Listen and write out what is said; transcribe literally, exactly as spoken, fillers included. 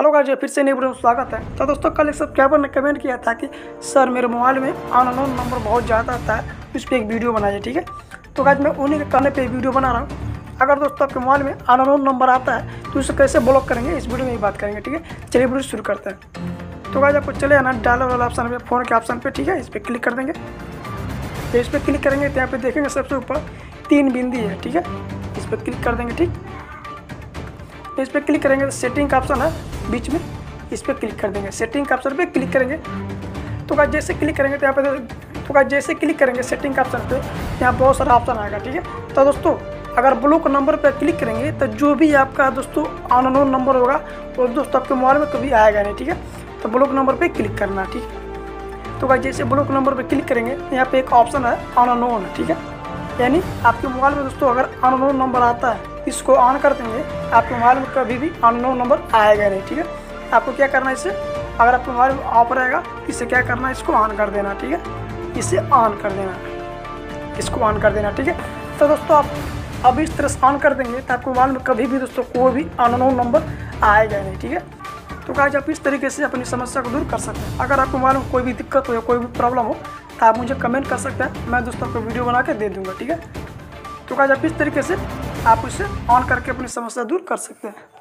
Hello guys, फिर से नई वीडियो में स्वागत है। तो दोस्तों, कल एक सब्सक्राइबर ने कमेंट किया था कि सर मेरे मोबाइल में अननोन नंबर बहुत ज़्यादा आता है, उस पर एक वीडियो बनाइए। ठीक है, तो गाइस मैं उन्हीं के कहने पे वीडियो बना रहा हूँ। अगर दोस्तों आपके मोबाइल में अननोन नंबर आता है तो उसे कैसे ब्लॉक करेंगे, इस वीडियो में ही बात करेंगे। ठीक है, चलिए वीडियो शुरू करते हैं। तो गाइस आपको चले आना डालर वाला ऑप्शन पर, फ़ोन के ऑप्शन पर। ठीक है, इस पर क्लिक कर देंगे। तो इस पर क्लिक करेंगे तो यहाँ पर देखेंगे सबसे ऊपर तीन बिंदी है। ठीक है, इस पर क्लिक कर देंगे। ठीक, तो इस पर क्लिक करेंगे तो सेटिंग का ऑप्शन है बीच में, इस पर क्लिक कर देंगे। सेटिंग का ऑप्शन पे क्लिक करेंगे तो गाइस जैसे क्लिक करेंगे तो यहाँ पे तो गाइस जैसे क्लिक करेंगे सेटिंग का ऑप्शन पे यहाँ बहुत सारा ऑप्शन आएगा। ठीक है, तो दोस्तों अगर ब्लॉक नंबर पे क्लिक करेंगे तो जो भी आपका दोस्तों अननोन नंबर होगा वो दोस्तों आपके मोबाइल में कभी आएगा नहीं। ठीक है, तो ब्लॉक नंबर पर क्लिक करना। ठीक है, तो गाइस जैसे ब्लॉक नंबर पर क्लिक करेंगे यहाँ पर एक ऑप्शन है अननोन। ठीक है, यानी आपके मोबाइल में दोस्तों अगर अननोन नंबर आता है, इसको ऑन कर देंगे, आपके मोबाइल में कभी भी अननोन नंबर आएगा नहीं। ठीक है, आपको क्या करना है, इसे अगर आपके मोबाइल में ऑफ रहेगा इससे क्या करना है, इसको ऑन कर देना। ठीक है, इसे ऑन कर देना, इसको ऑन कर देना। ठीक है, तो दोस्तों आप अब इस तरह से ऑन कर देंगे तो आपके मोबाइल में कभी भी दोस्तों कोई भी अननोन नंबर आएगा नहीं। ठीक है, तो गाइस आप इस तरीके से अपनी समस्या को दूर कर सकते हैं। अगर आपको मोबाइल में कोई भी दिक्कत हो या कोई भी प्रॉब्लम हो तो आप मुझे कमेंट कर सकते हैं, मैं दोस्तों आपको वीडियो बना के दे दूँगा। ठीक है, तो गाइस आप इस तरीके से आप इसे ऑन करके अपनी समस्या दूर कर सकते हैं।